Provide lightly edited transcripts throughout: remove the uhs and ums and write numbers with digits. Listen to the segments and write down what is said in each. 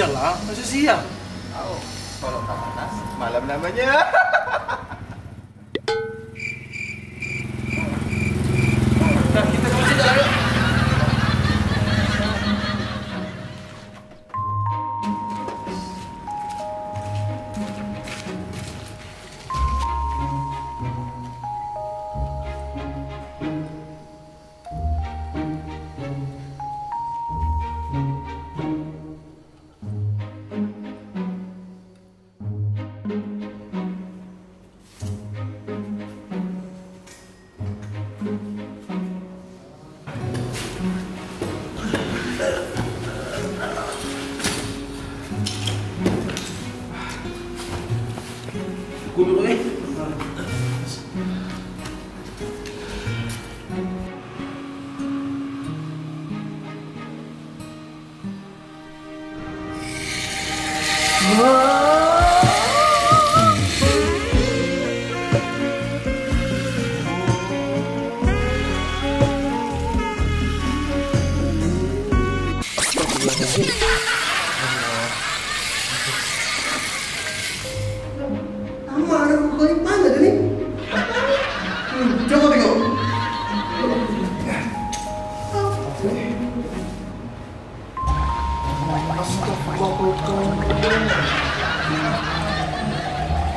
aja lah, masih siang. Oh, kalau panas malam namanya. Nah, kita masih jalan.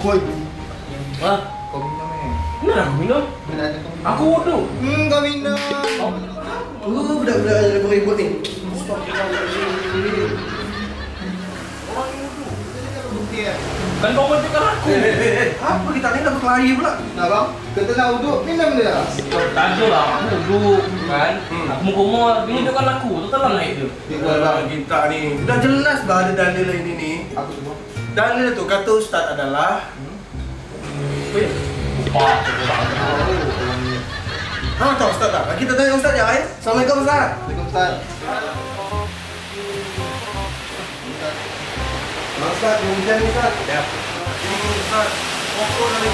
Woi, wah, kau minum ya? Beneran minum? Beneran aku waduh. Kau minum. Budak-budak ada beribut nih. Stop orang ini tuh, kita kan bukti ya. Kan kau mencekan aku. Apa kita ini dapat lari pula? Nah bang, kita nak duduk minum dia. Tajuk lah, aku duduk kan. Aku ngomong, ini tu kan aku, tu telan lah itu. Kita kita ni, dah jelas dah ada dalil ini nih. Aku semua. Dalil itu kata ustaz adalah Hah, tak ustaz tak? Kita tanya ustaz ya, guys. Assalamualaikum ustaz. Waalaikumsalam. Ustaz, hujan ustaz. Ya. Ustaz, pokok dari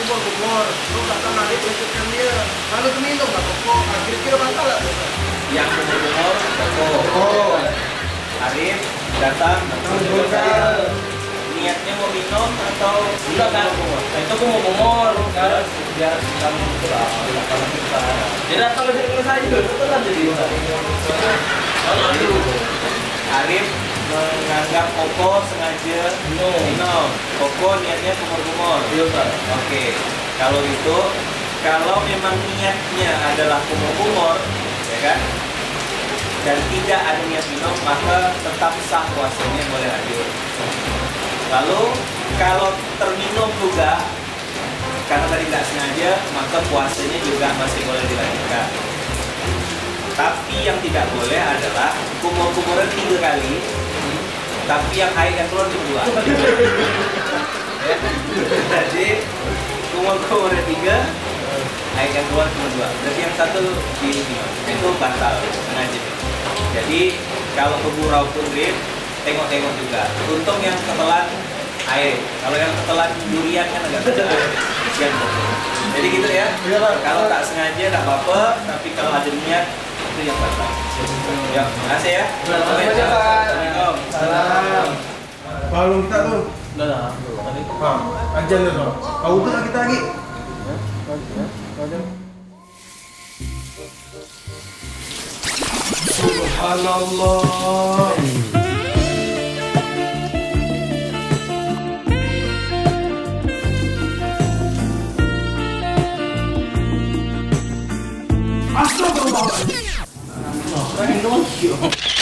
kubur-kubur. Lu datang dari pekerjaan dia. Lalu minum tak pokok? Kira-kira batal tak ustaz? Yang kubur-kubur, pokok. Arif, datang. Niatnya mau minum atau enggak kan? Itu aku mau ngomor karena biar kamu itu lah kalau kita jadi kalau sering saja itu kan jadi lalu Arif menganggap Koko sengaja minum Koko niatnya kumur-kumur oke kalau itu kalau memang niatnya adalah kumur-kumur ya kan? Dan tidak ada niat minum maka tetap sah puasanya boleh lanjut. Lalu kalau terminum juga karena tadi tidak sengaja maka puasanya juga masih boleh dilanjutkan. Tapi yang tidak boleh adalah kumur-kumuran 3 kali, tapi yang haid yang keluar 2. Jadi kumur-kumuran 3, haid yang keluar 2. Berarti yang 1 itu batal sengaja. Jadi kalau keburau pun tengok-tengok juga. Untung yang ketelan air. Kalau yang ketelan durian kan agak ketelan. Kesian pokok. Jadi gitu ya. Kalau tak sengaja tak apa-apa, tapi kalau ada niat itu yang batal. Ya, terima kasih ya. Assalamualaikum. Salam. Kalau kita tu, dah. Faham. Ajar dah. Kau tu kita lagi. Ajar. Subhanallah. I don't know.